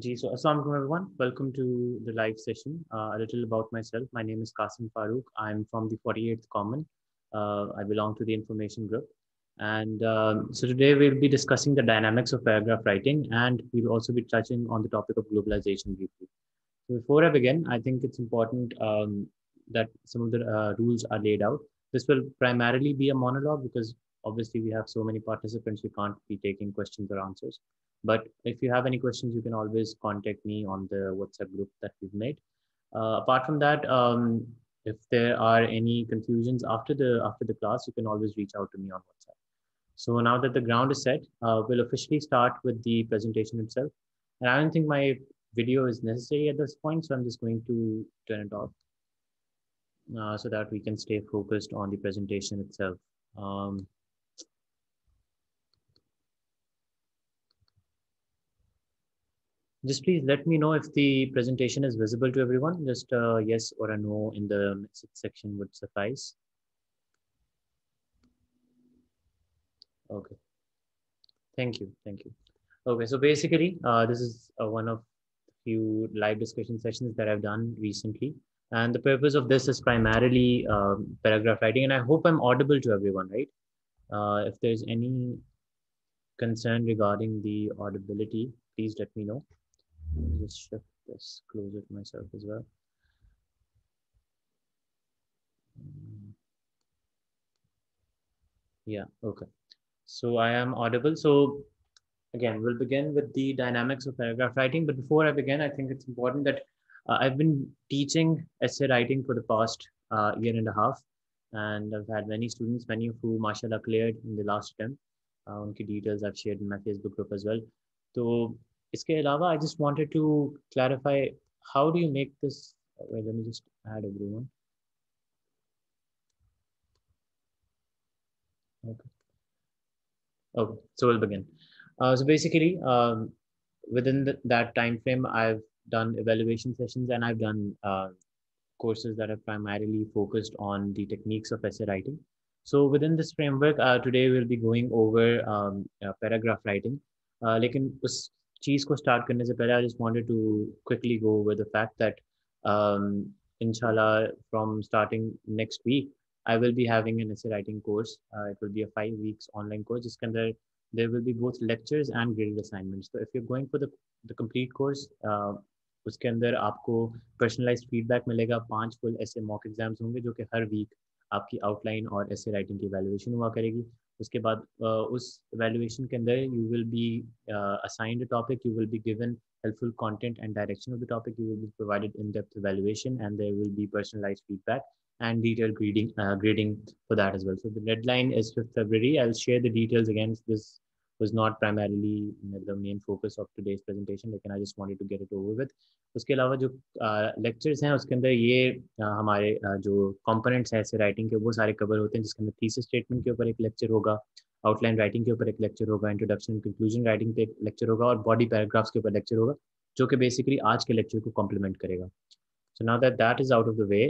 So Assalamualaikum everyone. Welcome to the live session. A little about myself. My name is Kasim Farooq. I'm from the 48th Common. I belong to the information group. And so today we'll be discussing the dynamics of paragraph writing, and we'll also be touching on the topic of globalization briefly. So before I begin, I think it's important that some of the rules are laid out. This will primarily be a monologue because obviously we have so many participants, we can't be taking questions or answers. But if you have any questions, you can always contact me on the WhatsApp group that we've made. Apart from that, if there are any confusions after the class, you can always reach out to me on WhatsApp. So now that the ground is set, we'll officially start with the presentation itself. And I don't think my video is necessary at this point, so I'm just going to turn it off so that we can stay focused on the presentation itself. Just please let me know if the presentation is visible to everyone. Just a yes or a no in the message section would suffice. Okay. Thank you. Thank you. Okay. So basically, this is one of the few live discussion sessions that I've done recently. And the purpose of this is primarily paragraph writing. And I hope I'm audible to everyone, right? If there's any concern regarding the audibility, please let me know. I'll just shift this closer to myself as well. Yeah, okay. So I am audible. So again, we'll begin with the dynamics of paragraph writing. But before I begin, I think it's important that I've been teaching essay writing for the past year and a half. And I've had many students, many of whom mashallah cleared in the last term. Unki details I've shared in my Facebook group as well. So iske alawa, I just wanted to clarify, how do you make this? Well, let me just add everyone. Okay. Okay, so we'll begin. So basically, within that time frame, I've done evaluation sessions and I've done courses that are primarily focused on the techniques of essay writing. So within this framework, today we'll be going over paragraph writing. लेकिन उस चीज को start करने से पहले I just wanted to quickly go over the fact that inshallah from starting next week I will be having an essay writing course. It will be a 5 weeks online course. जिसके अंदर there will be both lectures and graded assignments. So if you're going for the complete course, उसके अंदर आपको personalized feedback मिलेगा. 5 full essay mock exams होंगे जो कि हर week आपकी outline और essay writing की evaluation हुआ करेगी. उसके बाद उस evaluation के अंदर you will be assigned a topic, you will be given helpful content and direction of the topic, you will be provided in-depth evaluation, and there will be personalized feedback and detailed grading for that as well. So the deadline is 5th February. I'll share the details again. This was not primarily the main focus of today's presentation, but I just wanted to get it over with. उसके अलावा जो lectures हैं उसके अंदर ये हमारे जो components हैं essay writing के वो सारे cover होते हैं, जिसके अंदर thesis statement के ऊपर एक lecture होगा, outline writing के ऊपर एक lecture होगा, introduction conclusion writing पे एक lecture होगा और body paragraphs के ऊपर lecture होगा, जो कि basically आज के lecture को complement करेगा. So now that that is out of the way,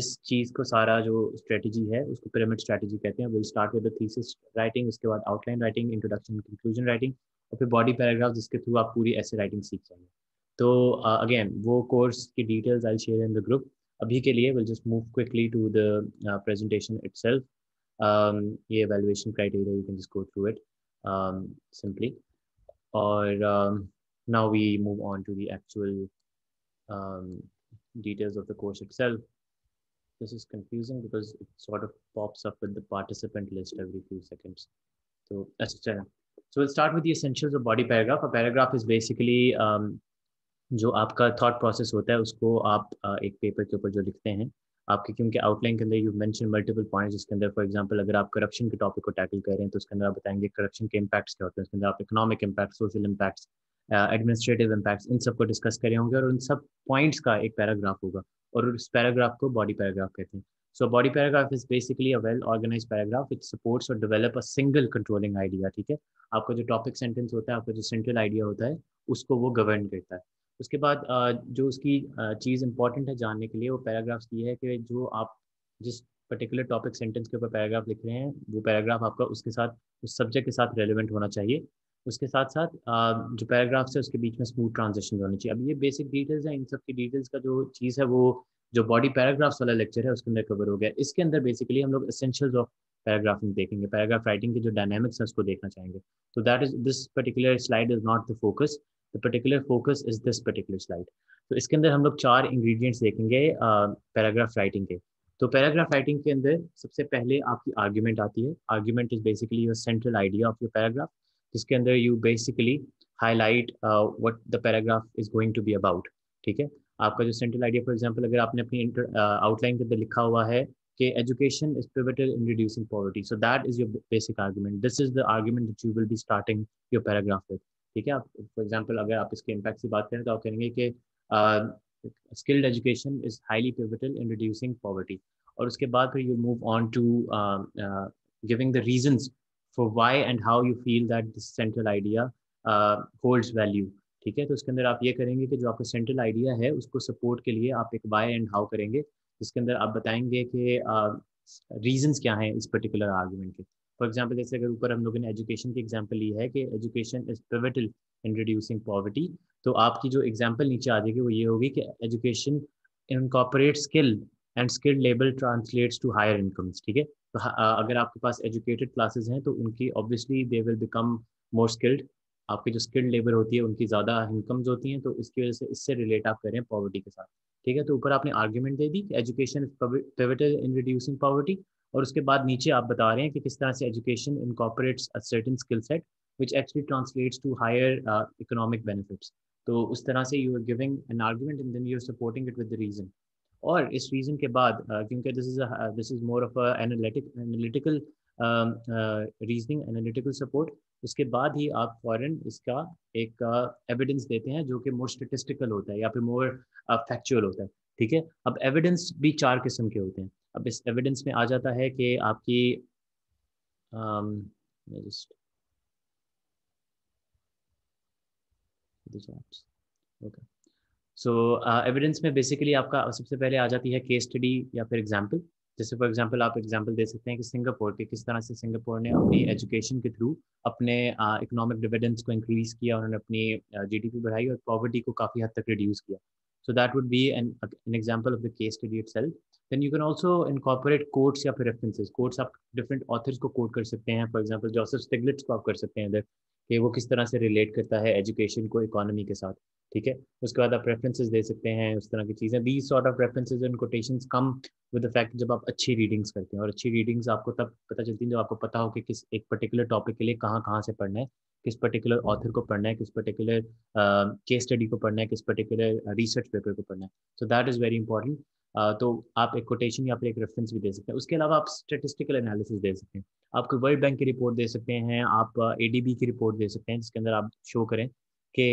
इस चीज़ को सारा जो strategy है उसको pyramid strategy कहते हैं. We'll start with the thesis writing, उसके बाद outline writing, introduction conclusion writing और फिर body paragraphs जिसके थ्रू आप पूरी essay writing सीख जाएंगे. तो again वो course की details I'll share in the group. अभी के लिए we'll just move quickly to the presentation itself. ये evaluation criteria, you can just go through it simply. और now we move on to the actual details of the course itself. This is confusing because it sort of pops up with the participant list every few seconds. So that's it. So we'll start with the essentials of body paragraph. A paragraph is basically जो आपका thought process होता है उसको आप एक paper के ऊपर जो लिखते हैं आपके, क्योंकि outline के अंदर you mentioned multiple points जिसके अंदर for example अगर आप corruption के topic को tackle कर रहे हैं तो उसके अंदर आप बताएंगे corruption के impacts क्या होते हैं, उसके अंदर आप economic impacts, social impacts, administrative impacts, इन सब को discuss कर रहे होंगे और उन सब points का एक paragraph होगा और उस paragraph को body paragraph कहते हैं. So body paragraph is basically a well-organized paragraph which supports or develop a single controlling idea. ठीक है, आपका जो topic sentence होता है, आपका जो central idea होता है उसको वो govern करता है. उसके बाद जो उसकी चीज़ इंपॉर्टेंट है जानने के लिए वो पैराग्राफ्स की है कि जो आप जिस पर्टिकुलर टॉपिक सेंटेंस के ऊपर पैराग्राफ लिख रहे हैं वो पैराग्राफ आपका उसके साथ उस सब्जेक्ट के साथ रेलेवेंट होना चाहिए उसके साथ साथ जो पैराग्राफ्स है उसके बीच में स्मूथ ट्रांजिशन होनी चाहिए। अब ये बेसिक डिटेल्स हैं, इन सब की डिटेल्स का जो चीज़ है वो जो बॉडी पैराग्राफ्स वाला लेक्चर है उसके अंदर कवर हो गया। इसके अंदर बेसिकली हम लोग एसेंशियल्स ऑफ पैराग्राफिंग देखेंगे, पैराग्राफ राइटिंग के जो डायनामिक्स हैं उसको देखना चाहेंगे। तो that is this particular slide is not the focus, the particular focus is this particular slide. तो इसके अंदर हम लोग 4 इंग्रेडिएंट्स देखेंगे पैराग्राफ राइटिंग के। तो पैराग्राफ राइटिंग के अंदर सबसे पहले आपकी आर्ग्यूमेंट आती है। Argument is basically your central idea of your paragraph, जिसके अंदर you basically highlight what the paragraph is going to be about. ठीक है, आपका जो सेंट्रल आइडिया, फॉर एग्जांपल अगर आपने अपनी आउटलाइन के अंदर लिखा हुआ है कि education is pivotal in reducing poverty, so that is your basic argument, this is the argument that you will be starting your paragraph with. ठीक है, आप फॉर एग्जांपल अगर आप इसके इम्पैक्ट की बात करें तो आप कहेंगे कि skilled education is highly pivotal in reducing poverty, और उसके बाद फिर you move on to giving the reasons for why and how you feel that this central idea holds value। ठीक है, तो उसके अंदर आप ये करेंगे कि जो आपका सेंट्रल आइडिया है उसको सपोर्ट के लिए आप एक वाई एंड हाउ करेंगे, जिसके अंदर आप बताएंगे कि रीजंस क्या हैं इस पर्टिकुलर आर्गूमेंट के। फॉर एग्जांपल जैसे अगर ऊपर हम लोगों ने एजुकेशन की एग्जांपल ली है कि education is pivotal in reducing poverty, तो आपकी जो एग्जांपल नीचे आ जाएगी वो ये होगी कि education incorporate skill and skill लेबल ट्रांसलेट्स टू हायर इनकम्स। ठीक है, तो अगर आपके पास एजुकेटेड क्लासेस हैं तो उनकी obviously they will become more skilled, आपकी जो स्किल्ड लेबर होती है उनकी ज़्यादा इनकम्स होती हैं, तो इसकी वजह से इससे रिलेट आप करें पॉवर्टी के साथ। ठीक है, तो ऊपर आपने आर्ग्यूमेंट दे दी कि education is pivotal in reducing poverty, और उसके बाद नीचे आप बता रहे हैं कि किस तरह से education incorporates a certain skill set which actually translates to higher economic benefits. तो उस तरह से you are giving an argument and then you are supporting it with the reason. और इस रीज़न के बाद क्योंकि this is more of analytical reasoning, analytical support, उसके बाद ही आप फॉरन इसका एक एविडेंस देते हैं जो कि मोर स्टेटिस्टिकल होता है या फिर मोर फैक्चुअल होता है। ठीक है, अब एविडेंस भी 4 किस्म के होते हैं। अब इस एविडेंस में आ जाता है कि आपकी okay. सो एविडेंस में बेसिकली आपका सबसे पहले आ जाती है केस स्टडी या फिर एग्जाम्पल। जैसे फॉर एग्जाम्पल आप एग्जाम्पल दे सकते हैं कि सिंगापुर के किस तरह से सिंगापुर ने अपनी एजुकेशन के थ्रू अपने इकोनॉमिक डिविडेंड्स को इंक्रीज़ किया, उन्होंने अपनी जीडीपी बढ़ाई और पॉवर्टी को काफ़ी हद तक रिड्यूस किया। So that would be an example of the case study itself. Then you can also incorporate quotes या फिर रेफरेंसेज। कोट्स आप डिफरेंट ऑथर्स को कोट कर सकते हैं, फॉर एग्जाम्पल जोसेफ स्टिग्लिट्स को आप कर सकते हैं इधर कि वो किस तरह से रिलेट करता है एजुकेशन को इकोनॉमी के साथ। ठीक है, उसके बाद आप रेफरेंसेस दे सकते हैं, उस तरह की चीज़ें। These sort of references and quotations come with the fact जब आप अच्छी रीडिंग्स करते हैं, और अच्छी रीडिंग्स आपको तब पता चलती हैं जब आपको पता हो कि किस एक पर्टिकुलर टॉपिक के लिए कहाँ से पढ़ना है, किस पर्टिकुलर ऑथर को पढ़ना है, किस पर्टिकुलर केस स्टडी को पढ़ना है, किस पर्टिकुलर रिसर्च पेपर को पढ़ना है। So that is very important. तो आप एक कोटेशन या फिर एक रेफरेंस भी दे सकते हैं। उसके अलावा आप स्टेटिस्टिकल एनालिसिस दे सकते हैं, आप कोई वर्ल्ड बैंक की रिपोर्ट दे सकते हैं, आप ADB की रिपोर्ट दे सकते हैं, जिसके अंदर आप शो करें कि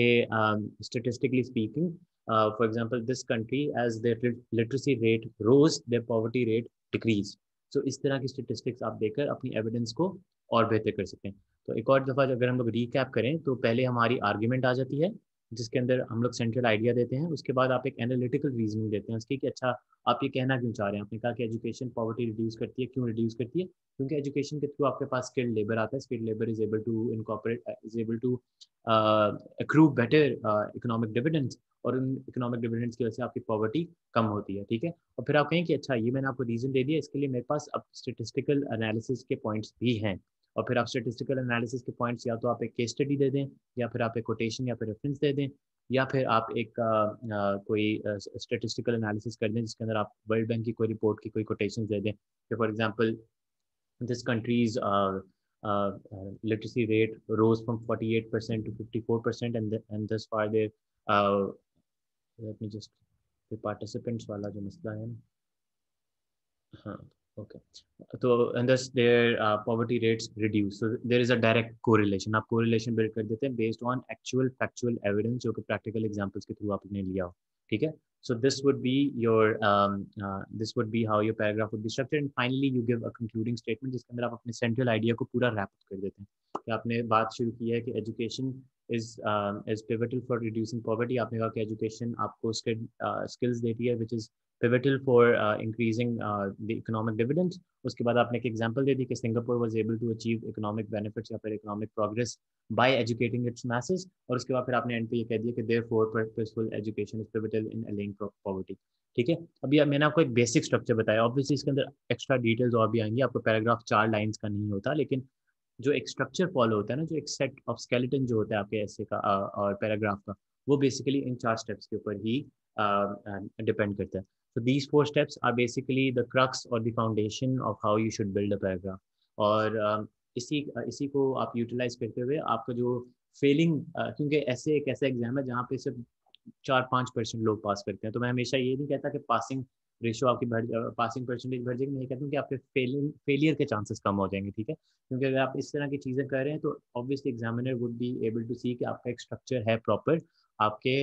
statistically speaking for example this country as their literacy rate rose their poverty rate decrease. So इस तरह की स्टेटिस्टिक्स आप देकर अपनी एविडेंस को और बेहतर कर सकते हैं। तो एक और दफ़ा अगर हम लोग रिकैप करें तो पहले हमारी आर्ग्यूमेंट आ जाती है जिसके अंदर हम लोग सेंट्रल आइडिया देते हैं, उसके बाद आप एक एनालिटिकल रीजनिंग देते हैं उसकी कि अच्छा आप ये कहना क्यों चाह रहे हैं, आपने कहा कि एजुकेशन पॉवर्टी रिड्यूस करती है, क्यों रिड्यूस करती है, क्योंकि एजुकेशन के थ्रू आपके पास स्किल्ड लेबर आता है, skilled labour is able to incorporate, is able to accrue better economic dividends, और उन इकोनॉमिक डिविडेंड्स की वजह से आपकी पॉवर्टी कम होती है। ठीक है, और फिर आप कहें कि अच्छा ये मैंने आपको रीज़न दे दिया, इसके लिए मेरे पास अब स्टेटिस्टिकल एनालिसिस के पॉइंट्स भी हैं। और फिर आप स्टेटिस्टिकल एनालिसिस के पॉइंट्स या तो आप एक केस स्टडी दे दें, या फिर आप एक कोटेशन या फिर रेफरेंस दे दें, या फिर आप एक कोई स्टेटिस्टिकल एनालिसिस कर दें जिसके अंदर आप वर्ल्ड बैंक की कोई रिपोर्ट की कोई कोटेशन दे दें कि for example this country's literacy rate rose from 48% to 54% and this for their let me just participants वाला जो मसला है ना, हाँ ओके, तो and thus their poverty rates reduce, so there is a direct correlation. आप कोरिलेशन बिल्ड कर देते हैं based on actual factual evidence जो कि प्रैक्टिकल एग्जांपल्स के थ्रू आपने लिया हो। ठीक है, so this would be how your paragraph would be structured. And finally you give a concluding statement जिसके अंदर आप अपने सेंट्रल आइडिया को पूरा रैप अप कर देते हैं कि आपने बात शुरू की है कि education is pivotal for reducing poverty, आपने कहा कि एजुकेशन आपको स्किल्स देती है which is pivotal for increasing the economic dividends. उसके बाद आपने एक example दे दी कि Singapore was able to achieve economic benefits या फिर economic progress by educating its masses. और उसके बाद फिर आपने end पे ये कह दिया कि therefore purposeful education is pivotal in allaying poverty. ठीक है, अभी मैंने आपको एक basic structure बताया. Obviously इसके अंदर extra details और भी आएंगी. आपको paragraph 4 lines का नहीं होता, लेकिन जो एक स्ट्रक्चर फॉलो होता है ना, जो एक सेट ऑफ स्केलेटन जो होता है आपके ऐसे का और पैराग्राफ का, वो बेसिकली इन 4 steps के ऊपर ही डिपेंड करता है. So these 4 steps are basically the crux or the foundation of how you should build a paragraph. और इसी को आप यूटिलाइज करते हुए आपका जो फेलिंग, क्योंकि ऐसे एक ऐसा एग्जाम है जहाँ पे सिर्फ 4-5% लोग पास करते हैं, तो मैं हमेशा ये नहीं कहता कि पासिंग रेशियो आपकी पासिंग परसेंटेज बढ़ जाएगी, नहीं कहता हूँ कि आपके फेलियर के चांसेस कम हो जाएंगे. ठीक है, क्योंकि अगर आप इस तरह की चीज़ें कर रहे हैं तो obviously examiner would be able to see कि आपका एक स्ट्रक्चर है प्रॉपर आपके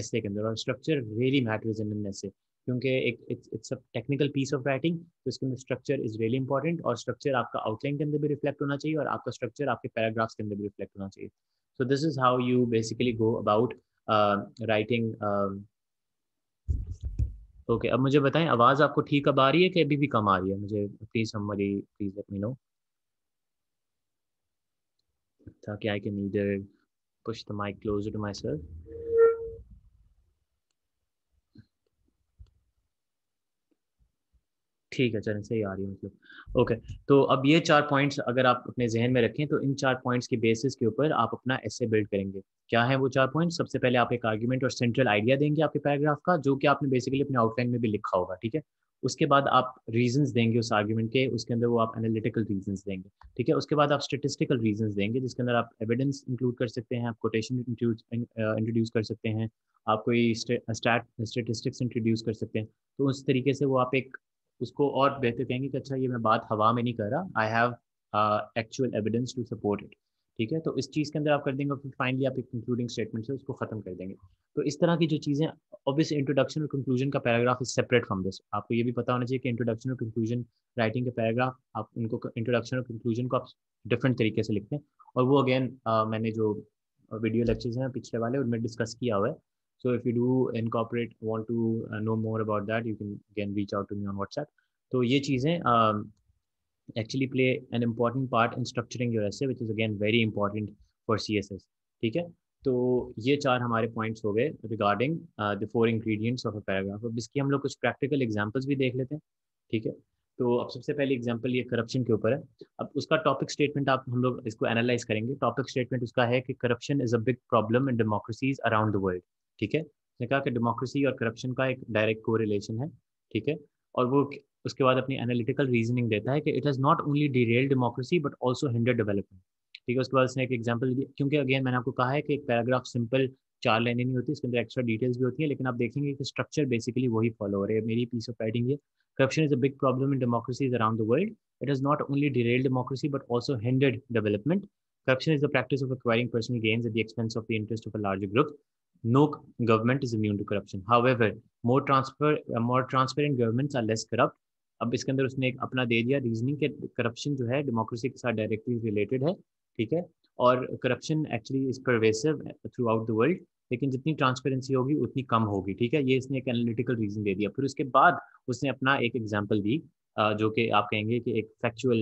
ऐसे के अंदर. और structure really matters in an essay, क्योंकि it's a technical piece of writing, तो इसके अंदर स्ट्रक्चर इज रियली इंपॉर्टेंट. और स्ट्रक्चर आपका आउटलाइन के अंदर भी रिफ्लेक्ट होना चाहिए और आपका स्ट्रक्चर आपके पैराग्राफ्स के अंदर भी रिफ्लेक्ट होना चाहिए. So this is how you basically go about writing. Okay, अब मुझे बताएं आवाज़ आपको ठीक अब आ रही है कि अभी भी कम आ रही है? मुझे please please let me know, ताकि I can either push the mic closer to myself. ठीक है, चलें, सही आ रही है मतलब. ओके, तो अब ये 4 points अगर आप अपने जहन में रखें तो इन 4 points के बेसिस के ऊपर आप अपना ऐसे बिल्ड करेंगे. क्या है वो 4 points? सबसे पहले आप एक आर्ग्यूमेंट और सेंट्रल आइडिया देंगे आपके पैराग्राफ का, जो कि आपने बेसिकली अपने आउटलाइन में भी लिखा होगा. ठीक है, उसके बाद आप रीजंस देंगे उस आर्ग्यूमेंट के, उसके अंदर वो आप एनालिटिकल रीजंस देंगे. ठीक है, उसके बाद आप स्टेटिस्टिकल रीजंस देंगे, जिसके अंदर आप एविडेंस इंक्लूड कर सकते हैं, आप कोटेशन इंट्रोड्यूस कर सकते हैं, आप कोई स्टेटिस्टिक्स इंट्रोड्यूस कर सकते हैं. तो उस तरीके से वो आप एक उसको और बेहतर कहेंगे कि अच्छा ये मैं बात हवा में नहीं कर रहा, I have actual evidence to support it. ठीक है, तो इस चीज़ के अंदर आप कर देंगे और फिर फाइनली आप एक कंक्लूडिंग स्टेटमेंट से उसको ख़त्म कर देंगे. तो इस तरह की जो चीज़ें, ऑब्वियसली इंट्रोडक्शन और कंक्लूजन का paragraph is separate from this. आपको ये भी पता होना चाहिए कि इंट्रोडक्शन और कंक्लूजन राइटिंग के पैराग्राफ, आप उनको इंट्रोडक्शन और कंक्लूजन को आप डिफरेंट तरीके से लिखते हैं. और वो अगेन मैंने जो वीडियो लेक्चर्स हैं पिछले वाले उनमें डिस्कस किया हुआ है. So if you do incorporate, want to know more about that, you can again reach out to me on WhatsApp. So ये चीज़ें actually play an important part in structuring your essay, which is again very important for CSS. ठीक है, तो ये 4 हमारे points हो गए regarding the 4 ingredients of a paragraph. अब इसकी हम लोग कुछ practical examples भी देख लेते हैं. ठीक है, तो अब सबसे पहली एग्जाम्पल ये करप्शन के ऊपर है. अब उसका टॉपिक स्टेटमेंट आप हम लोग इसको एनालाइज करेंगे. टॉपिक स्टेटमेंट उसका है कि corruption is a big problem in democracies around the world. ठीक है, उसने कहा कि डेमोक्रेसी और करप्शन का एक डायरेक्ट कोरिलेशन है. ठीक है, और वो उसके बाद अपनी एनालिटिकल रीजनिंग देता है कि it has not only derailed democracy but also hinder development. ठीक है, उसके बाद उसने एक एग्जांपल दिया, क्योंकि अगेन मैंने आपको कहा है कि एक पैराग्राफ सिंपल 4 लाइनें नहीं होती, इसके अंदर एक्स्ट्रा डिटेल्स भी होती है, लेकिन आप देखेंगे कि स्ट्रक्चर बेसिकली वही फॉलो हो रही है. मेरी पीस ऑफ राइटिंग है, corruption is a big problem in democracies around the world, it has not only derailed democracy but also hindered development, corruption is the practice of acquiring personal gains at the expense of the interest of a larger group. No government is immune to corruption. However, more transparent governments are less corrupt. अब इसके अंदर उसने एक अपना दे दिया reasoning के corruption जो है डेमोक्रेसी के साथ डायरेक्टली रिलेटेड है. ठीक है, और corruption actually is pervasive throughout the world, लेकिन जितनी ट्रांसपेरेंसी होगी उतनी कम होगी. ठीक है, ये इसने एक एनालिटिकल रीजन दे दिया. फिर उसके बाद उसने अपना एक एग्जाम्पल दी जो कि आप कहेंगे कि एक फैक्चुअल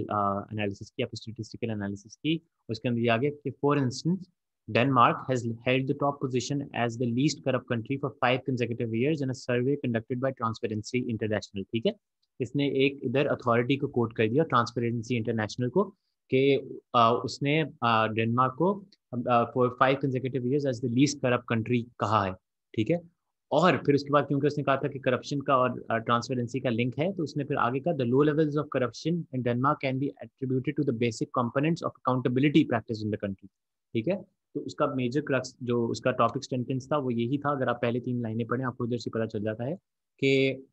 एनालिसिस की, आप स्टेटिस्टिकल एनालिसिस की. उसके अंदर ये आ गया कि for instance Denmark has held the top position as the least corrupt country for 5 consecutive years in a survey conducted by Transparency International. ठीक है, इसने एक इधर अथॉरिटी को कोट कर दिया, ट्रांसपेरेंसी इंटरनेशनल को, कि उसने डेनमार्क को for 5 consecutive years as the least corrupt country कहा है. ठीक है, और फिर उसके बाद क्योंकि उसने कहा था कि करप्शन का और ट्रांसपेरेंसी का लिंक है, तो उसने फिर आगे कहा the low levels of corruption in Denmark can be attributed to the basic components of accountability practice in the country. ठीक है, तो उसका मेजर क्रक्स जो उसका टॉपिक सेंटेंस था वो यही था. अगर आप पहले 3 लाइनें पढ़ें आपको उधर से पता चल जाता है कि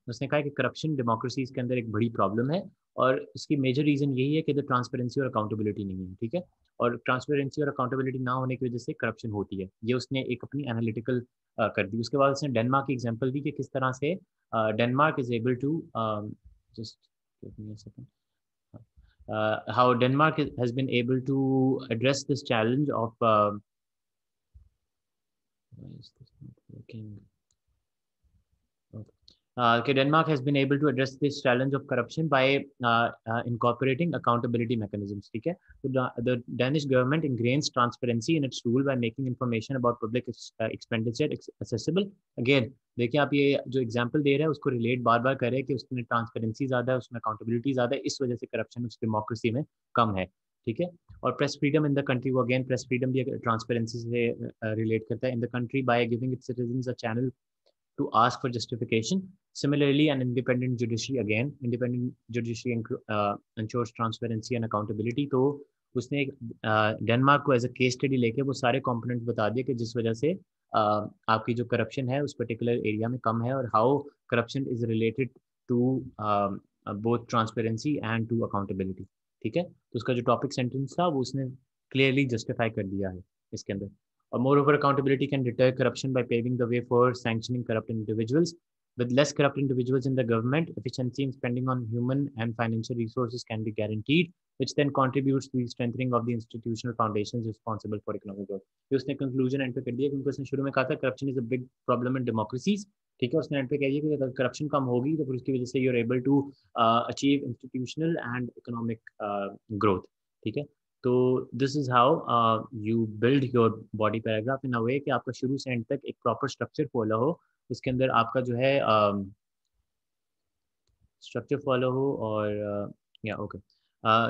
उसने कहा कि करप्शन डेमोक्रेसीज के अंदर एक बड़ी प्रॉब्लम है, और इसकी मेजर रीज़न यही है कि इधर ट्रांसपेरेंसी और अकाउंटेबिलिटी नहीं है. ठीक है, और ट्रांसपेरेंसी और अकाउंटेबिलिटी ना होने की वजह से करप्शन होती है. ये उसने एक अपनी एनालिटिकल कर दी. उसके बाद उसने डेनमार्क की एग्जाम्पल दी कि किस तरह से Denmark is able to how Denmark has been able to address this challenge of why is this not working? Okay. Denmark has been able to address this challenge of corruption by incorporating accountability mechanisms. Okay? So the Danish government ingrains transparency in its rule by making information about public expenditure accessible. Again, देखिए आप ये जो example दे रहे हैं उसको relate बार-बार करें कि उसमें transparency ज़्यादा है, उसमें accountability ज़्यादा है, इस वजह से corruption उस democracy में कम है, ठीक है? और press freedom in the country को again press freedom भी transparency से relate करता है in the country by giving its citizens a channel to ask for justification. Similarly, an independent judiciary, again, independent judiciary ensures transparency and accountability. तो उसने Denmark को as a case study लेके वो सारे components बता दिए कि जिस वजह से आपकी जो corruption है उस particular area में कम है और how corruption is related to both transparency and to accountability. ठीक है, तो उसका जो topic sentence था वो उसने clearly justify कर दिया है इसके अंदर. Moreover, accountability can deter corruption by paving the way for sanctioning corrupt individuals. With less corrupt individuals in the government, efficiency in spending on human and financial resources can be guaranteed, which then contributes to the strengthening of the institutional foundations responsible for economic growth. उसने conclusion end पे कर दिया क्योंकि उसने शुरू में कहा था corruption is a big problem in democracies. ठीक है, उसने end पे कह दिया कि अगर corruption कम होगी तो फिर उसकी वजह से you're able to achieve institutional and economic growth. ठीक है, so this is how you build your body paragraph in a way कि आपका शुरू से end तक एक proper structure follow हो, उसके अंदर आपका जो है structure follow हो और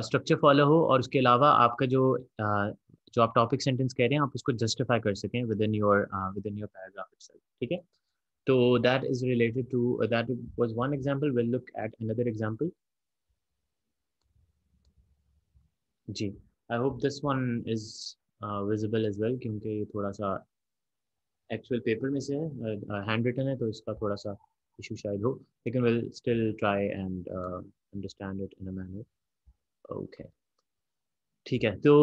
structure follow हो और उसके अलावा आपका जो जो आप topic sentence कह रहे हैं आप उसको justify कर सकें within your paragraph itself, ठीक है? So that is related to that was one example. We'll look at another example. Ji, I hope this one is visible as well क्योंकि ये थोड़ा सा actual paper में से है, handwritten है तो इसका थोड़ा सा issue शायद हो, लेकिन we'll still try and understand it in a manner. Okay, ठीक है, तो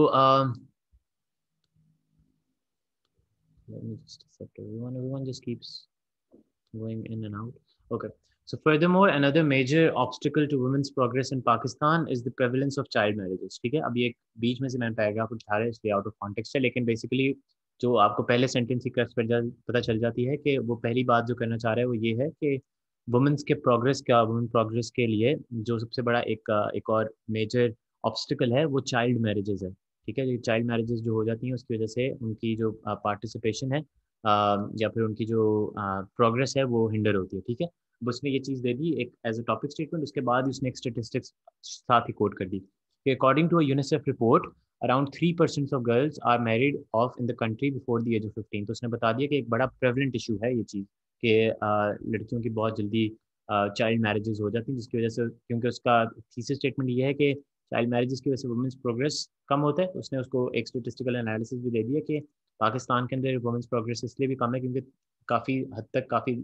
let me just accept everyone just keeps going in and out. Okay. So furthermore, another major obstacle to women's progress in Pakistan is the prevalence of child marriages. ठीक है, अब ये बीच में से मैंने पैराग्राफ उठा रहा है इसलिए out of context है, लेकिन basically जो आपको पहले सेंटेंस ही क्रस्ट पर पता चल जाती है कि वो पहली बात जो करना चाह रहे हैं वो ये है कि वुमेन्स के प्रोग्रेस का वुमेन प्रोग्रेस के लिए जो सबसे बड़ा एक और मेजर ऑब्स्टिकल है वो चाइल्ड मैरिजेज है, ठीक है? चाइल्ड मैरिजेज जो हो जाती हैं उसकी वजह से उनकी जो पार्टिसिपेशन है या फिर उनकी जो प्रोग्रेस है वो हिंडर होती है, ठीक है? उसने ये चीज़ दे दी एक एज अ टॉपिक स्टेटमेंट, उसके बाद उसने एक स्टेटिस्टिक्स साथ ही कोट कर दी कि according to a UNICEF report around 3% of girls are married off in the country before the age of 15. तो उसने बता दिया कि एक बड़ा प्रेवलेंट इशू है ये चीज़ कि लड़कियों की बहुत जल्दी चाइल्ड मैरिजेस हो जाती हैं, जिसकी वजह से क्योंकि उसका थीसिस स्टेटमेंट ये है कि चाइल्ड मैरिजेस की वजह से वुमेंस प्रोग्रेस कम होता है, उसने उसको एक स्टेटिस्टिकल एनालिसिस भी दे दिया कि पाकिस्तान के अंदर वुमेंस प्रोग्रेस इसलिए भी कम है क्योंकि काफ़ी हद तक काफ़ी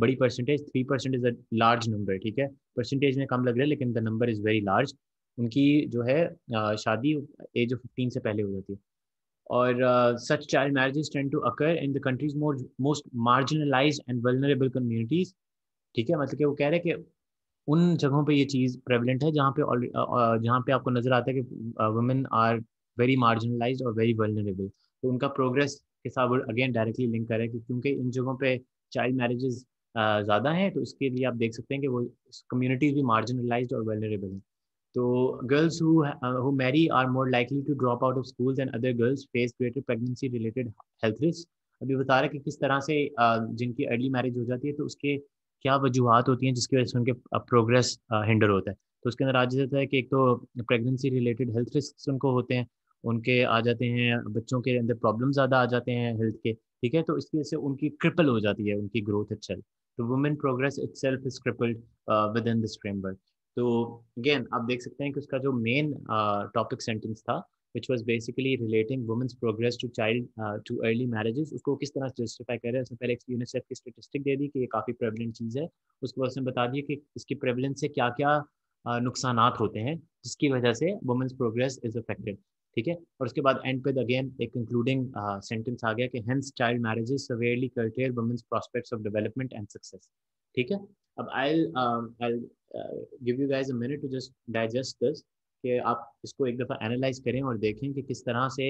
बड़ी percentage 3% is a large number, ठीक है? परसेंटेज में कम लग रहा है लेकिन the number is very large. उनकी जो है शादी एज ऑफ 15 से पहले हो जाती है और such child marriages tend to occur in the countries most marginalised and vulnerable communities, ठीक है? मतलब कि वो कह रहे हैं कि उन जगहों पे ये चीज़ प्रेवलेंट है जहाँ पे आपको नज़र आता है कि वुमेन आर वेरी मार्जिनलाइज्ड और वेरी वल्नरेबल. तो उनका प्रोग्रेस के साथ अगेन डायरेक्टली लिंक करें क्योंकि इन जगहों पर चाइल्ड मैरिजेज ज़्यादा हैं, तो इसके लिए आप देख सकते हैं कि वो कम्युनिटीज़ भी मार्जिनलाइज्ड और वेलनरेबल हैं. तो girls who marry are more likely to drop out of schools and other girls face greater pregnancy related health risk. अभी बता रहा है कि किस तरह से जिनकी अर्ली मैरिज हो जाती है तो उसके क्या वजूहत होती हैं जिसकी वजह से उनके प्रोग्रेस हिंडर होता है. तो उसके अंदर आ जाता है कि एक तो प्रेगनेंसी रिलेटेड हेल्थ रिस्क उनको होते हैं, उनके आ जाते हैं बच्चों के अंदर प्रॉब्लम ज़्यादा आ जाते हैं हेल्थ के, ठीक है? तो इसकी वजह से उनकी क्रिपल हो जाती है उनकी ग्रोथ इटसेल्फ. तो women progress itself is crippled within this framework. तो अगेन आप देख सकते हैं कि उसका जो मेन टॉपिक सेंटेंस था which was basically relating women's progress to child to early marriages, उसको किस तरह से जस्टिफाई कर रहे हैं. उसने पहले यूनिसेफ की स्टेटिस्टिक दे दी कि ये काफ़ी प्रेवलेंट चीज़ है, उसके बाद उसने बता दिया कि इसकी प्रेवलेंस से क्या क्या नुकसानात होते हैं जिसकी वजह से वुमेन्स प्रोग्रेस इज अफेक्टेड, ठीक है? और उसके बाद एंड पे अगेन एक कंक्लूडिंग सेंटेंस आ गया कि hence child marriages severely curtail women's prospects of development and success, ठीक है? अब I give you guys a minute to just digest this कि आप इसको एक दफ़ा एनालाइज करें और देखें कि किस तरह से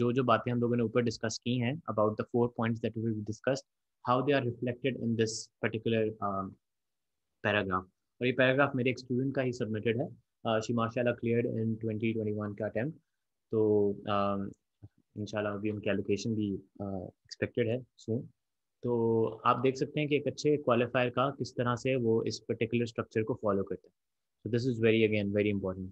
जो जो बातें हम लोगों ने ऊपर डिस्कस की हैं about the 4 points that we discussed, how they are reflected in this particular paragraph. और ये पैराग्राफ मेरे एक स्टूडेंट का ही सबमिटेड है, शी माशाल्लाह क्लियर्ड इन 2021 का अटैम्प्ट, तो इंशाल्लाह अभी उनकी एलोकेशन भी एक्सपेक्टेड है सून। तो आप देख सकते हैं कि एक अच्छे क्वालिफायर का किस तरह से वो इस पर्टिकुलर स्ट्रक्चर को फॉलो करते हैं। So this is very important.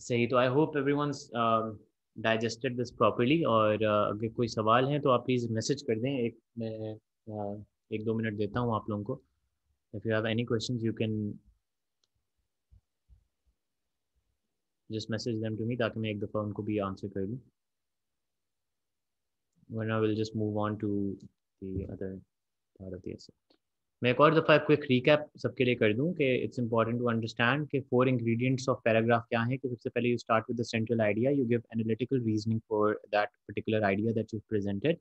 सही, तो I hope everyone's digested this properly. और अगर कोई सवाल है तो आप प्लीज़ मैसेज कर दें, मैं 1-2 मिनट देता हूँ आप लोगों को। If you have any questions you can just message them to me, ताकि मैं एक दफ़ा उनको भी आंसर कर दूँ। वरना will just move on to the other part of the essay. मैं एक और दफ़ा क्विक रिकैप सबके लिए कर दूं कि इट्स इंपॉर्टेंट टू अंडरस्टैंड कि 4 इंग्रेडिएंट्स ऑफ पैराग्राफ क्या हैं। कि सबसे पहले you start with the central idea, you give analytical reasoning for that particular idea that you presented,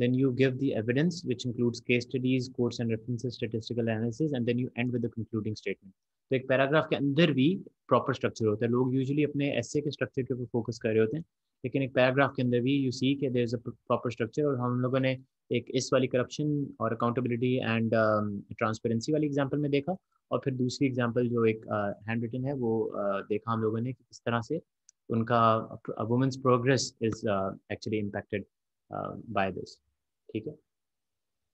then you give the evidence which includes case studies, quotes and references, statistical analysis, and then you end with the concluding statement. तो एक paragraph के अंदर भी proper structure होता है। लोग usually अपने एसे के स्ट्रक्चर के ऊपर फोकस कर रहे होते हैं, लेकिन एक पैराग्राफ के अंदर भी यू सी कि there is a proper structure. और हम लोगों ने एक इस वाली करप्शन और अकाउंटेबिलिटी एंड ट्रांसपेरेंसी वाली एग्जांपल में देखा, और फिर दूसरी एग्जांपल जो एक हैंड रिटन है वो देखा हम लोगों ने कि किस तरह से उनका women's progress is actually impacted by this. ठीक है,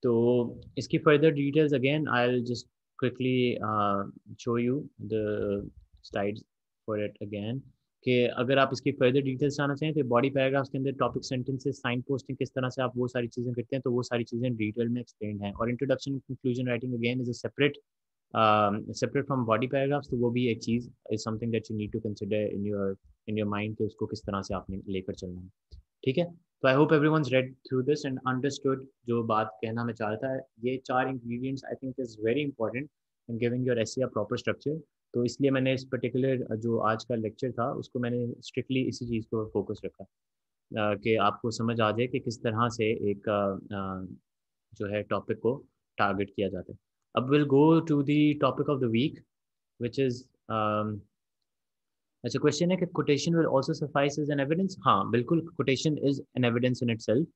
तो इसकी further details again I will just quickly show you the slides for it again. कि अगर आप इसकी फर्दर डिटेल्स आना चाहें तो बॉडी पैराग्राफ्स के अंदर टॉपिक, सेंटेंसेस, साइन पोस्टिंग, किस तरह से आप वो सारी चीज़ें करते हैं, तो वो सारी चीज़ें डिटेल में एक्सप्लेन हैं। और introduction, conclusion writing again is a separate from body paragraphs, तो वो भी एक चीज़ is something that you need to consider in your mind कि उसको किस तरह से आपने लेकर चलना है। ठीक है, तो I hope everyone's read through this and understood जो बात कहना मैं चाहता है। ये 4 ingredients I think is very important in giving your essay a proper structure. तो इसलिए मैंने इस पर्टिकुलर जो आज का लेक्चर था उसको मैंने स्ट्रिक्टली इसी चीज़ पर फोकस रखा कि आपको समझ आ जाए कि किस तरह से एक जो है टॉपिक को टारगेट किया जाता है। अब will go to the topic of the week which is, अच्छा क्वेश्चन है कि quotation will also suffice as an evidence. हाँ बिल्कुल, quotation is an evidence in itself,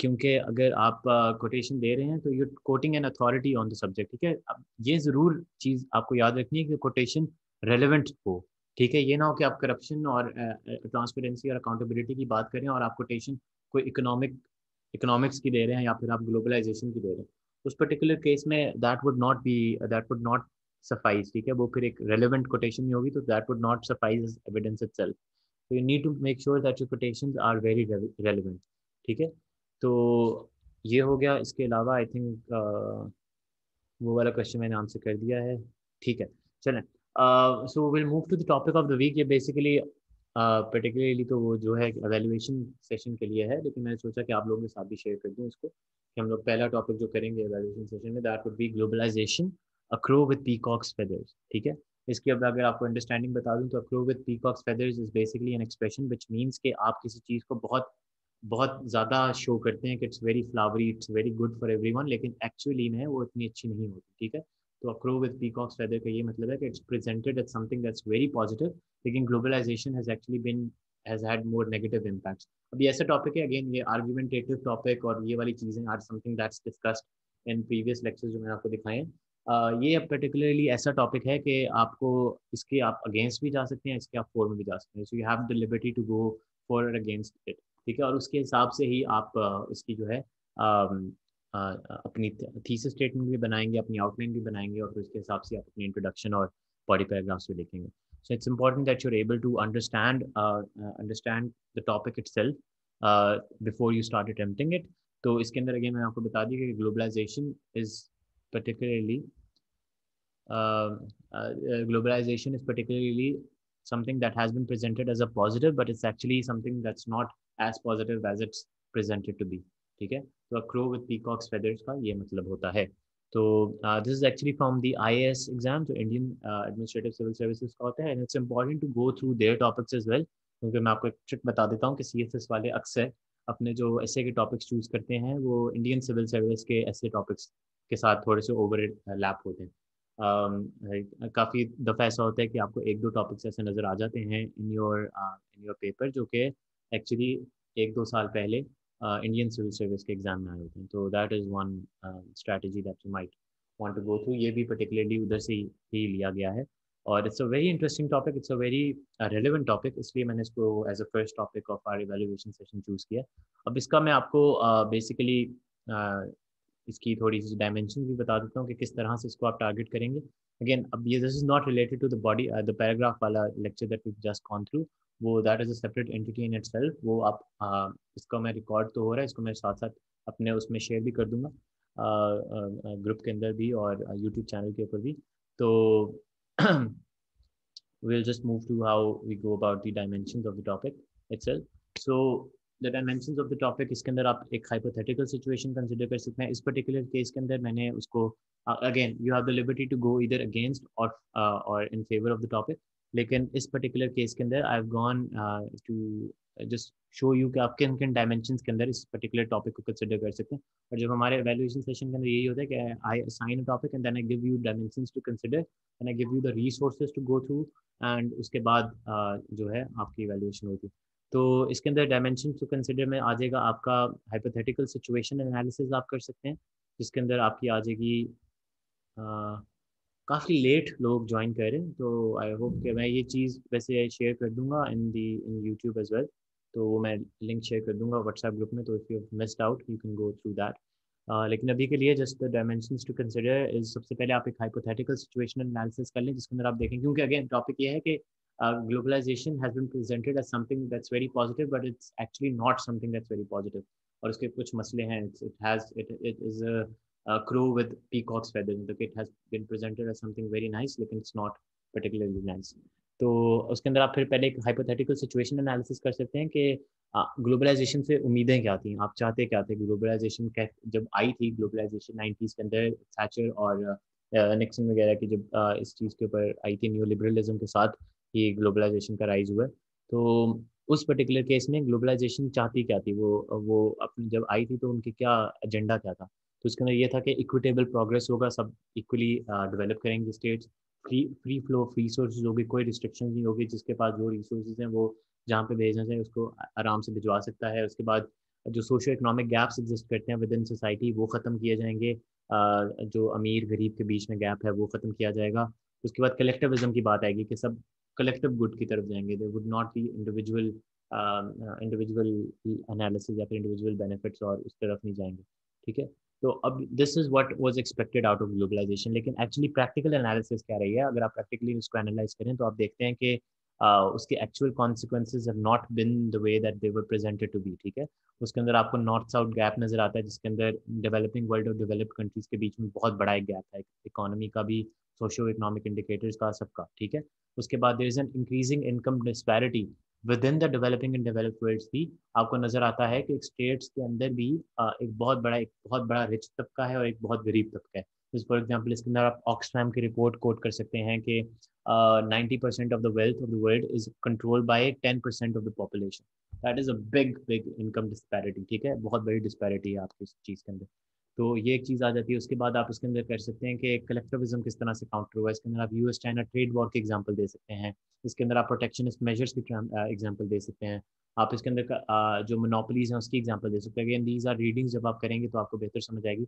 क्योंकि अगर आप कोटेशन दे रहे हैं तो you quoting an authority on the subject. ठीक है, अब ये ज़रूर चीज़ आपको याद रखनी है कि कोटेशन रेलेवेंट हो। ठीक है, ये ना हो कि आप करप्शन और ट्रांसपेरेंसी और अकाउंटेबिलिटी की बात करें और आप कोटेशन कोई इकोनॉमिक्स की दे रहे हैं या फिर आप ग्लोबलाइजेशन की दे रहे हैं। उस पर्टिकुलर केस में दैट वुड नॉट सफाइस। ठीक है, वो फिर एक रेलेवेंट कोटेशन ही होगी, तो that would not suffice evidence itself. So you need to make sure that your quotations are very relevant. ठीक है, तो ये हो गया। इसके अलावा आई थिंक वो वाला क्वेश्चन मैंने आंसर कर दिया है। ठीक है, चलें, so will move to the topic of the week. ये बेसिकली पर्टिकुलरली तो वो जो है एवेल्युएशन सेशन के लिए है, लेकिन मैंने सोचा कि आप लोगों के साथ भी शेयर कर दूं इसको कि हम लोग पहला टॉपिक जो करेंगे एवेल्युएशन सेशन में that would be globalisation, a crow with peacock's feathers. ठीक है, इसकी अब अगर आपको अंडरस्टैंडिंग बता दूँ तो a crow with peacock's feathers is basically an expression which means कि आप किसी चीज़ को बहुत ज़्यादा शो करते हैं कि it's very flowery, it's very good for everyone, लेकिन एक्चुअली में वो इतनी अच्छी नहीं होती। ठीक है, तो क्रो विद पीकॉक्स फेदर का ये मतलब है कि it's presented as something that's very positive, लेकिन globalisation has actually been has had more negative impacts. अब ये ऐसा टॉपिक है, अगेन ये आर्ग्यूमेंटेटिव टॉपिक और ये वाली चीज़ें are something that's discussed in previous lectures जो मैंने आपको दिखाए हैं। ये पर्टिकुलरली ऐसा टॉपिक है कि आपको इसके आप अगेंस्ट भी जा सकते हैं, इसके आप फॉर में भी जा सकते हैं। So you have the liberty to go for और अगेंस्ट इट। ठीक है, और उसके हिसाब से ही आप इसकी जो है अपनी थीसिस स्टेटमेंट भी बनाएंगे, अपनी आउटलाइन भी बनाएंगे, और उसके हिसाब से आप अपनी इंट्रोडक्शन और बॉडी पैराग्राफ्स भी लिखेंगे। So it's important that you are able to understand the topic itself before you start attempting it. तो इसके अंदर अगेन मैंने आपको बता दी कि globalisation is particularly something that has been presented as a positive, but it's actually something that's not as positive as it's presented to be. ठीक है, तो a crow with peacock's feathers का ये मतलब होता है। तो this is actually from the IAS exam, तो Indian Administrative Civil Services का होता है, and it's important to go through their topics as well, क्योंकि मैं आपको एक ट्रिक बता देता हूँ कि CSS वाले अक्सर अपने जो ऐसे के टॉपिक्स चूज करते हैं वो इंडियन सिविल सर्विस के ऐसे टॉपिक्स के साथ थोड़े से ओवरलैप होते हैं। काफ़ी दफ़ा ऐसा होता है कि आपको एक दो टॉपिक्स ऐसे नज़र आ जाते हैं इन योर पेपर जो कि एक्चुअली एक दो साल पहले इंडियन सिविल सर्विस के एग्जाम में आए होते हैं। तो that is one strategy that you might want to go through. ये भी पर्टिकुलरली उधर से ही लिया गया है और it's a very interesting topic, it's a very relevant topic, इसलिए मैंने इसको as a first topic of our evaluation session choose किया। अब इसका मैं आपको बेसिकली इसकी थोड़ी सी डायमेंशन भी बता देता हूँ कि किस तरह से इसको आप टारगेट करेंगे। अगेन, अब ये this is not related to the body, the paragraph वाला lecture that we just gone through, वो that is a separate entity in itself. वो आप इसका मैं रिकॉर्ड तो हो रहा है, इसको मैं साथ साथ अपने उसमें शेयर भी कर दूँगा, ग्रुप के अंदर भी और यूट्यूब चैनल के ऊपर भी। तो we'll just move to how we go about the dimensions of the topic itself. So the dimensions of the topic, इसके अंदर आप एक hypothetical situation consider कर सकते हैं। इस particular case के अंदर मैंने उसको again you have the liberty to go either against or in favor of the topic, लेकिन इस particular case के अंदर I've gone to just show you कि आप किन किन dimensions के अंदर इस particular topic को consider कर सकते हैं। और जब हमारे evaluation session के अंदर यही होता है कि I assign a topic and then I give you dimensions to consider and I give you the resources to go through and उसके बाद जो है आपकी evaluation होती है। तो इसके अंदर dimensions to consider में आ जाएगा आपका hypothetical situation analysis आप कर सकते हैं, जिसके अंदर आपकी आ जाएगी, काफ़ी लेट लोग ज्वाइन कर रहे हैं तो आई होप कि मैं ये चीज़ वैसे शेयर कर दूंगा इन यूट्यूब एज वेल, तो वो मैं लिंक शेयर कर दूंगा व्हाट्सएप ग्रुप में, तो if you missed out you can go through that. लेकिन अभी के लिए just the dimensions to consider is, सबसे पहले आप एक हाइपोथेटिकल सिचुएशन एनालिसिस कर लें, जिसके अंदर आप देखें, क्योंकि अगेन टॉपिक ये है कि globalisation has been presented as something that's very positive but it's actually not something that's very positive, और उसके कुछ मसले हैं। It is a crow with peacock's feathers, the kit has been presented as something very nice lekin it's not particularly nice। तो उसके अंदर आप फिर पहले एक हाइपोथेटिकल सिचुएशन एनालिसिस कर सकते हैं कि ग्लोबलाइजेशन से उम्मीदें क्या थी, आप चाहते क्या थे। ग्लोबलाइजेशन जब आई थी, ग्लोबलाइजेशन 90s के अंदर थैचर और निक्सन वगैरह की जब इस चीज़ के ऊपर आई थी, न्यू लिबरलिज्म के साथ ये ग्लोबलाइजेशन का राइज हुआ। तो उस पर्टिकुलर केस में ग्लोबलाइजेशन चाहती क्या थी, वो अपनी जब आई थी तो उनके क्या एजेंडा क्या था। तो उसके अंदर ये था कि इक्विटेबल प्रोग्रेस होगा, सब इक्वली डेवलप करेंगे states, free flow of resource होगी, कोई रिस्ट्रिक्शन नहीं होगी, जिसके पास जो रिसोर्स हैं वो जहाँ पे भेजना चाहिए उसको आराम से भिजवा सकता है। उसके बाद जो सोशो इकोनॉमिक गैप्स एग्जिस्ट करते हैं विद इन सोसाइटी वो ख़त्म किए जाएंगे, जो अमीर गरीब के बीच में गैप है वो ख़त्म किया जाएगा। उसके बाद कलेक्टिविज़म की बात आएगी कि सब कलेक्टिव गुड की तरफ जाएंगे, they would not be individual analysis या फिर इंडिविजुअल बेनिफिट्स, और उस तरफ नहीं जाएंगे। ठीक है, तो अब this is what was expected out of globalisation, लेकिन एक्चुअली प्रैक्टिकल एनालिसिस क्या रही है। अगर आप प्रैक्टिकली उसको एनालाइज करें तो आप देखते हैं कि उसके actual consequences have not been the way that they were presented to be. ठीक है, उसके अंदर आपको नॉर्थ साउथ गैप नज़र आता है, जिसके अंदर डेवलपिंग वर्ल्ड और डेवलप्ड कंट्रीज के बीच में बहुत बड़ा एक गैप है, इकॉनमी का भी, सोशो इकोनॉमिक इंडिकेटर्स का, सबका। ठीक है, उसके बाद there is an increasing income disparity within the developing and developed worlds भी आपको नज़र आता है कि स्टेट्स के अंदर भी एक बहुत बड़ा रिच तबका है और एक बहुत गरीब तबका है। फॉर एग्जाम्पल इसके अंदर आप ऑक्सफैम की रिपोर्ट कोट कर सकते हैं कि 90% of the wealth of the world is controlled by 10% of the population. That is a big big income disparity. ठीक है, बहुत बड़ी डिस्पैरिटी है आपकी इस चीज़ के अंदर, तो ये एक चीज़ आ जाती है। उसके बाद आप इसके अंदर कर सकते हैं कि कलेक्टिविज्म किस तरह से काउंटर हुआ। इसके अंदर आप यूएस चाइना ट्रेड वॉर के एग्जांपल दे सकते हैं, इसके अंदर आप प्रोटेक्शनिस्ट मेजर्स की एग्जांपल दे सकते हैं, आप इसके अंदर जो मोनोपोलीज हैं उसकी एग्जांपल दे सकते हैं। अगेन दीज आर रीडिंग्स, जब आप करेंगे तो आपको बेहतर समझ आएगी।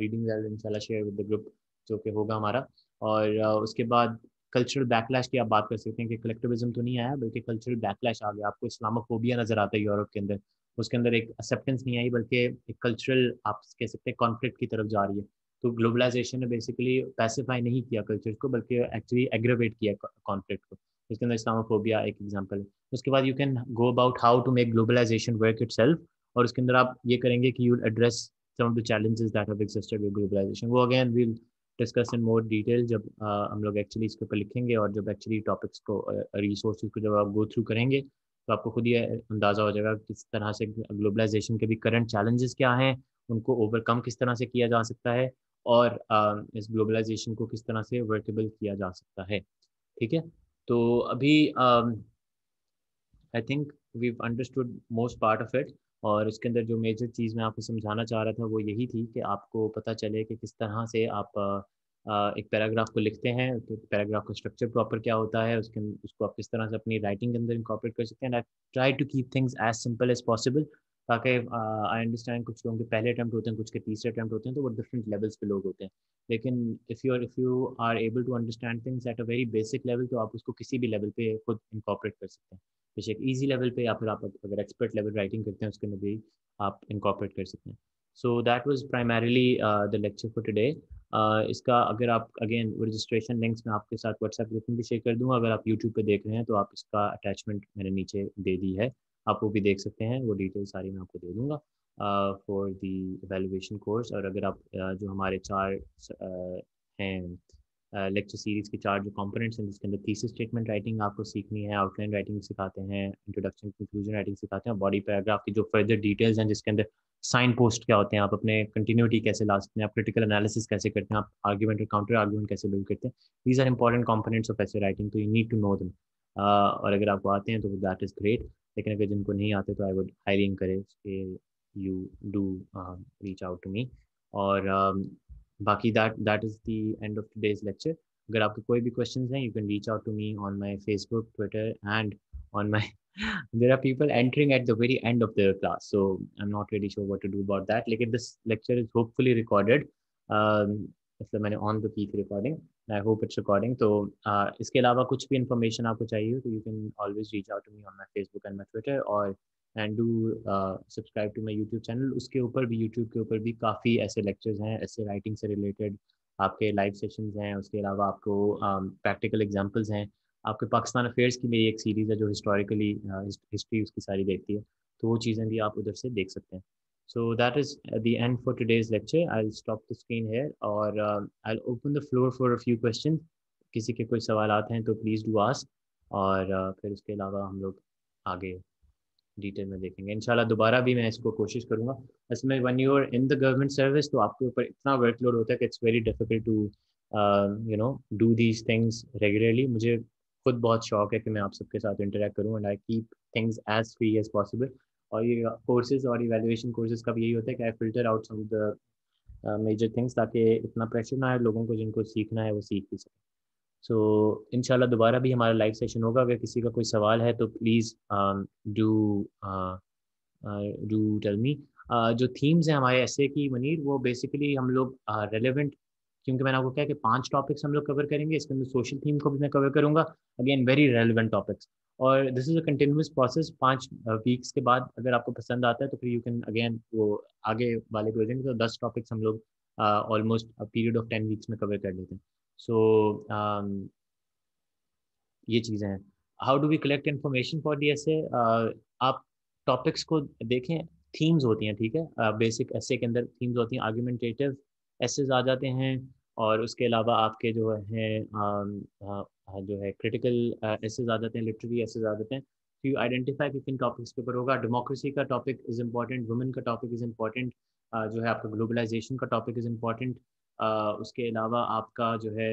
रीडिंग्स आई विल इंशाल्लाह शेयर विद द ग्रुप जो कि होगा हमारा। और उसके बाद कल्चरल बैकलैश की आप बात कर सकते हैं कि कलेक्टिविज्म तो नहीं आया बल्कि कल्चरल बैकलैश आ गया। आपको इस्लामोफोबिया नज़र आता है यूरोप के अंदर, उसके अंदर एक एक्सेप्टेंस नहीं आई बल्कि एक कल्चरल आप कह सकते हैं कॉन्फ्लिक्ट की तरफ जा रही है। तो ग्लोबलाइजेशन ने बेसिकली पैसिफाई नहीं किया कल्चर को बल्कि एक्चुअली एग्रवेट किया कॉन्फ्लिक्ट को, जिसके अंदर इस्लामोफोबिया एक एग्जांपल है। उसके बाद you can go about how to make globalisation work itself, और उसके अंदर आप ये करेंगे कि you will address some of the challenges that have existed with globalisation. वो again we will discuss in more detail जब हम लोग एक्चुअली इसके ऊपर लिखेंगे, और जब एक्चुअली टॉपिक्स को रिसोर्सेज को जब आप गो थ्रू करेंगे तो आपको खुद ये अंदाज़ा हो जाएगा किस तरह से ग्लोबलाइजेशन के भी करंट चैलेंजेस क्या हैं, उनको ओवरकम किस तरह से किया जा सकता है, और इस ग्लोबलाइजेशन को किस तरह से वर्केबल किया जा सकता है। ठीक है, तो अभी I think we understood most part of it, और उसके अंदर जो मेजर चीज़ मैं आपको समझाना चाह रहा था वो यही थी कि आपको पता चले कि किस तरह से आप एक पैराग्राफ को लिखते हैं, तो पैराग्राफ का स्ट्रक्चर प्रॉपर क्या होता है, उसके उसको आप किस तरह से अपनी राइटिंग के अंदर इनकॉर्पोरेट कर सकते हैं। I try to keep things as simple as possible, ताकि आई अंडरस्टैंड कुछ लोगों के पहले अटैम्प्ट होते हैं, कुछ के तीसरे अटैम्प्ट होते हैं, तो वो डिफरेंट लेवल्स पे लोग होते हैं। लेकिन if you are able to understand things at a very basic level, तो आप उसको किसी भी लेवल पे खुद इनकॉर्पोरेट कर सकते हैं, बेशक ईजी लेवल पे, या फिर आप अगर एक्सपर्ट लेवल राइटिंग करते हैं उसके में भी आप इनकॉर्पोरेट कर सकते हैं। So that was primarily the lecture for today. इसका अगर आप अगेन रजिस्ट्रेशन लिंक्स मैं आपके साथ व्हाट्सएप ग्रुप में भी शेयर कर दूँगा। अगर आप यूट्यूब पर देख रहे हैं तो आप इसका अटैचमेंट मैंने नीचे दे दी है, आप वो भी देख सकते हैं, वो डिटेल सारी मैं आपको दे दूँगा फॉर द एवेलुएशन कोर्स। और अगर आप जो हमारे चार हैं लेक्चर सीरीज़ के चार जो कंपोनेंट्स हैं, जिसके अंदर थीसिस स्टेटमेंट राइटिंग आपको सीखनी है, आउटलाइन राइटिंग सिखाते हैं, इंट्रोडक्शन कंक्लूजन राइटिंग सिखाते हैं, बॉडी पैराग्राफ की जो फर्दर डिटेल्स हैं जिसके अंदर साइन पोस्ट क्या होते हैं, आप अपने कंटिन्यूटी कैसे ला सकते हैं, आप क्रिटिकल एनालिसिस कैसे करते हैं, आप आर्ग्यूमेंट और काउंटर आर्ग्यूमेंट कैसे बिल्ड करते हैं। These are important components of essay writing, तो you need to know them. और अगर आपको आते हैं तो दैट इज़ ग्रेट, लेकिन अगर जिनको नहीं आते तो आई वुड हाईली इंकरेज कि you do reach out to me. और बाकी that is the end of today's lecture. अगर आपके कोई भी क्वेश्चंस हैं, you can reach out to me on my Facebook, Twitter and on my there are people entering at the very end of the class, so I am not really sure what to do about that. लेकिन this lecture is hopefully recorded, मतलब मैंने on the की recording, I hope it's recording. तो इसके अलावा कुछ भी information आपको चाहिए हो तो you can always reach out to me on my Facebook and my Twitter, और and do subscribe to my YouTube channel. उसके ऊपर भी, यूट्यूब के ऊपर भी काफ़ी ऐसे लेक्चर्स हैं, ऐसे राइटिंग से रिलेटेड आपके लाइव सेशंस हैं। उसके अलावा आपको प्रैक्टिकल एग्जांपल्स हैं, आपके पाकिस्तान अफेयर्स की मेरी एक सीरीज़ है जो हिस्टोरिकली हिस्ट्री उसकी सारी देखती है, तो वो चीज़ें भी आप उधर से देख सकते हैं। So that is the end for today's lecture. I'll stop the screen here, or I'll open the floor for a few questions. किसी के कोई सवाल आते हैं तो please do ask, और फिर उसके अलावा हम लोग आगे डिटेल में देखेंगे इंशाल्लाह। दोबारा भी मैं इसको कोशिश करूँगा। इसमें when you are in the government service तो आपके ऊपर इतना वर्कलोड होता है कि it's very difficult to you know do these things regularly। मुझे खुद बहुत शौक है कि मैं आप सबके साथ इंटरेक्ट करूँ, and I keep things as free as possible। और ये कोर्सेज और इवेलुएशन कोर्सेज का भी यही होता है कि I filter out some of the major things, ताकि इतना प्रेशर ना आए लोगों को, जिनको सीखना है वो सीख भी सकें। सो इंशाल्लाह दोबारा भी हमारा लाइव सेशन होगा। अगर किसी का कोई सवाल है तो प्लीज़ डू टेल मी। जो थीम्स हैं हमारे ऐसे की मनीर, वो बेसिकली हम लोग रेलिवेंट, क्योंकि मैंने आपको कहा कि 5 टॉपिक्स हम लोग कवर करेंगे, इसके अंदर सोशल थीम को भी मैं कवर करूँगा, अगेन वेरी रेलिवेंट टॉपिक्स। और this is a continuous process, 5 weeks के बाद अगर आपको पसंद आता है तो फिर यू कैन अगेन वो आगे वाले प्रोजेक्ट, तो 10 टॉपिक्स हम लोग ऑलमोस्ट पीरियड ऑफ 10 वीक्स में कवर कर लेते हैं। सो ये चीज़ें हैं। How do we collect information for the essay? आप टॉपिक्स को देखें, थीम्स होती हैं, ठीक है, बेसिक एसे के अंदर थीम्स होती हैं, आर्ग्यूमेंटेटिव एसेज आ जाते हैं, और उसके अलावा आपके जो हैं क्रिटिकल एसेज आ जाते हैं, लिटरेरी एसेज आ जाते हैं। तो यू आइडेंटिफाई कि किन टॉपिक्स के ऊपर होगा। डेमोक्रेसी का टॉपिक इज़ इम्पॉर्टेंट, वुमेन का टॉपिक इज़ इम्पॉर्टेंट, जो है आपका ग्लोबलाइजेशन का टॉपिक इज़ इम्पॉर्टेंट, उसके अलावा आपका जो है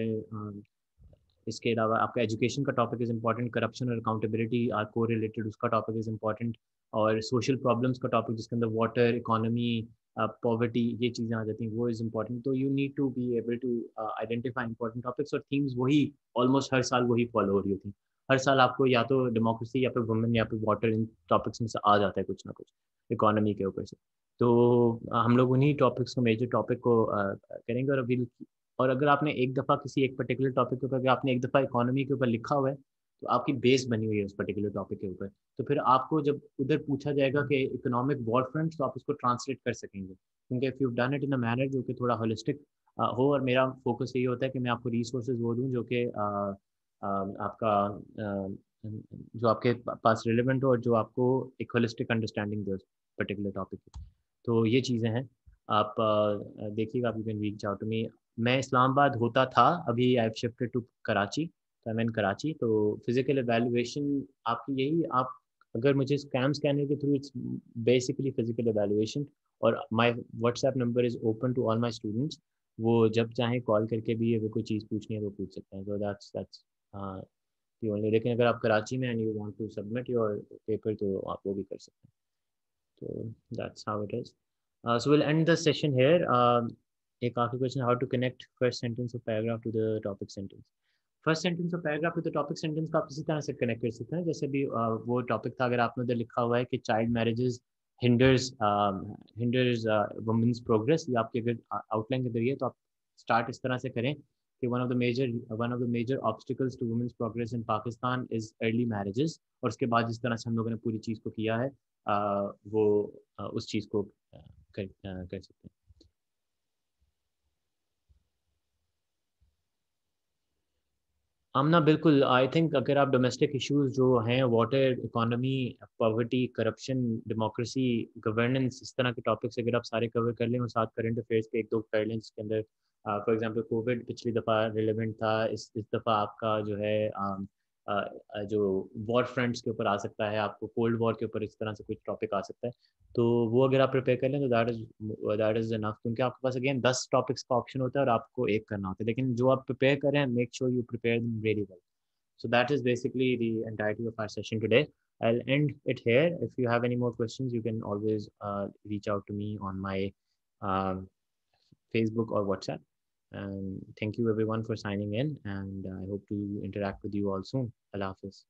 इसके अलावा आपका एजुकेशन का टॉपिक इज़ इम्पॉर्टेंट, करप्शन और अकाउंटेबिलिटी आर को रिलेटेड, उसका टॉपिक इज़ इम्पॉर्टेंट, और सोशल प्रॉब्लम्स का टॉपिक जिसके अंदर वाटर, इकानमी, पॉवर्टी, ये चीज़ें आ जाती हैं, वो इज़ इम्पॉर्टेंट। तो you need to be able to identify important topics, और थीम्स वही ऑलमोस्ट हर साल वही फॉलो हो रही होती हैं। हर साल आपको या तो डेमोक्रेसी या फिर वुमेन या फिर वाटर, इन टॉपिक्स में से आ जाता है कुछ ना कुछ इकोनॉमी के ऊपर से। तो हम लोग उन्हीं टॉपिक्स को, मेजर टॉपिक को करेंगे। और अभी अगर आपने एक दफ़ा किसी एक पर्टिकुलर टॉपिक के ऊपर, अगर आपने एक दफ़ा इकोनॉमी के ऊपर लिखा हुआ है तो आपकी बेस बनी हुई है उस पर्टिकुलर टॉपिक के ऊपर, तो फिर आपको जब उधर पूछा जाएगा कि इकोनॉमिक वॉर फ्रंट, तो आप उसको ट्रांसलेट कर सकेंगे, क्योंकि if you done it in a manner जो कि थोड़ा होलिस्टिक हो। और मेरा फोकस यही होता है कि मैं आपको रिसोर्सेज वो दूँ जो कि जो आपके पास रिलेवेंट हो, और जो आपको एक होलिस्टिक अंडरस्टैंडिंग दे उस पर्टिकुलर टॉपिक की। तो ये चीज़ें हैं, आप देखिएगा। आप you can reach out to me. मैं इस्लामाबाद होता था, अभी I have shifted to Karachi, I am in Karachi. तो फिजिकल एवेलुएशन आपकी यही, आप अगर मुझे स्कैम स्कैनर के through, it's basically physical evaluation. और my WhatsApp number is open to all my students, वो जब चाहें कॉल करके भी अगर कोई चीज़ पूछनी है वो पूछ सकते हैं। तो दैट्स दी ओनली। लेकिन अगर आप कराची में and you want to submit your paper, तो आप वो भी कर सकते हैं। So that's how it is. So we'll end the session here. A question, how to connect first sentence of paragraph to the topic sentence. First sentence of paragraph with the topic sentence को आप इसी तरह से connect कर सकते हैं जैसे भी वो topic था अगर आपने उधर लिखा हुआ है कि child marriages hinders women's progress या आपके अगर outline के जरिए तो आप start इस तरह से करें कि one of the major obstacles to women's progress in Pakistan is early marriages और उसके बाद जिस तरह से हम लोगों ने पूरी चीज को किया है वो उस चीज को कर सकते हैं. आमना बिल्कुल आई थिंक अगर आप डोमेस्टिक इश्यूज जो हैं water economy poverty corruption democracy governance इस तरह के टॉपिक्स अगर आप सारे कवर कर लें और साथ करंट अफेयर्स के एक दो कर लें जिसके अंदर फॉर एग्जांपल कोविड पिछली दफ़ा रिलेवेंट था इस दफ़ा आपका जो है जो वॉर फ्रंट्स के ऊपर आ सकता है आपको कोल्ड वॉर के ऊपर इस तरह से कुछ टॉपिक आ सकता है तो वो अगर आप प्रिपेयर कर लें तो दैट इज़ इनफ क्योंकि आपके पास अगेन 10 टॉपिक्स का ऑप्शन होता है और आपको एक करना होता है लेकिन जो आप प्रिपेयर कर रहे हैं make sure you prepare them very well. So that is basically the entirety of our session today. I will end it here. If you have any more questions you can always reach out to me on my Facebook or WhatsApp. And thank you everyone for signing in and I hope to interact with you all soon. Allah Hafiz.